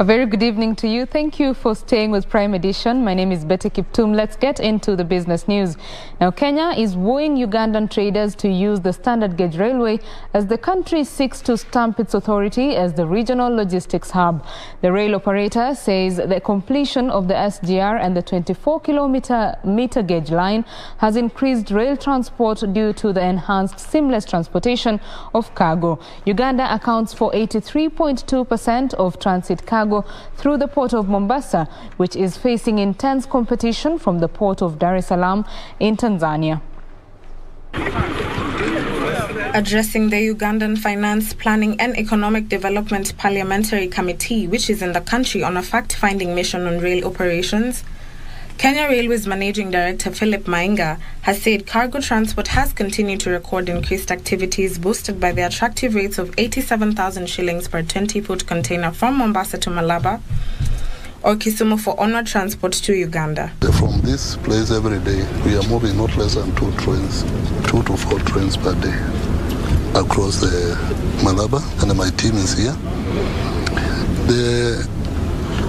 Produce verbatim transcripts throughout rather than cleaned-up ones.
A very good evening to you. Thank you for staying with Prime Edition. My name is Betty Kiptum. Let's get into the business news. Now, Kenya is wooing Ugandan traders to use the standard gauge railway as the country seeks to stamp its authority as the regional logistics hub. The rail operator says the completion of the S G R and the twenty-four kilometer meter gauge line has increased rail transport due to the enhanced seamless transportation of cargo. Uganda accounts for eighty-three point two percent of transit cargo through the port of Mombasa, which is facing intense competition from the port of Dar es Salaam in Tanzania. Addressing the Ugandan Finance, Planning and Economic Development Parliamentary Committee, which is in the country on a fact-finding mission on rail operations, Kenya Railways Managing Director Philip Mainga has said cargo transport has continued to record increased activities boosted by the attractive rates of eighty-seven thousand shillings per twenty-foot container from Mombasa to Malaba or Kisumu for onward transport to Uganda. From this place every day, we are moving not less than two trains, two to four trains per day across the Malaba, and my team is here. The,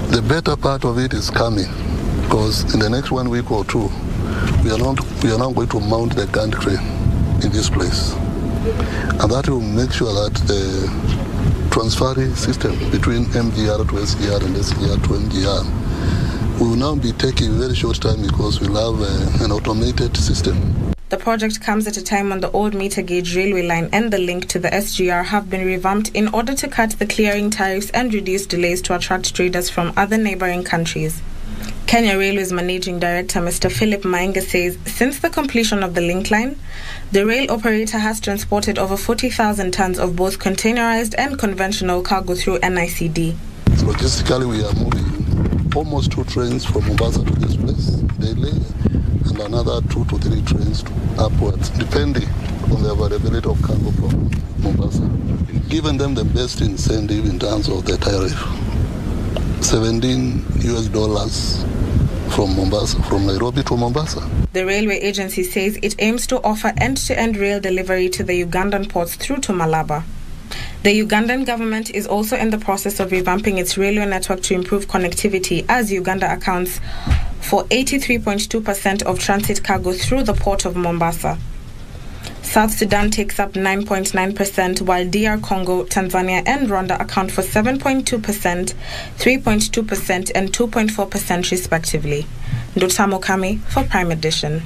the better part of it is coming, because in the next one week or two, we are not we are not going to mount the country in this place, and that will make sure that the transferring system between M G R to S G R and S G R to M G R will now be taking very short time, because we'll have a, an automated system. The project comes at a time when the old meter gauge railway line and the link to the S G R have been revamped in order to cut the clearing tariffs and reduce delays to attract traders from other neighboring countries. Kenya Railways Managing Director Mister Philip Mainga says since the completion of the link line, the rail operator has transported over forty thousand tons of both containerized and conventional cargo through N I C D. Logistically, we are moving almost two trains from Mombasa to this place daily, and another two to three trains to upwards, depending on the availability of cargo from Mombasa. Giving them the best incentive in terms of the tariff. seventeen U S dollars from Mombasa, from Nairobi to Mombasa. The railway agency says it aims to offer end-to-end rail delivery to the Ugandan ports through to Malaba. The Ugandan government is also in the process of revamping its railway network to improve connectivity, as Uganda accounts for eighty-three point two percent of transit cargo through the port of Mombasa. South Sudan takes up nine point nine percent, while D R Congo, Tanzania and Rwanda account for seven point two percent, three point two percent and two point four percent respectively. Ndotsa Mukami for Prime Edition.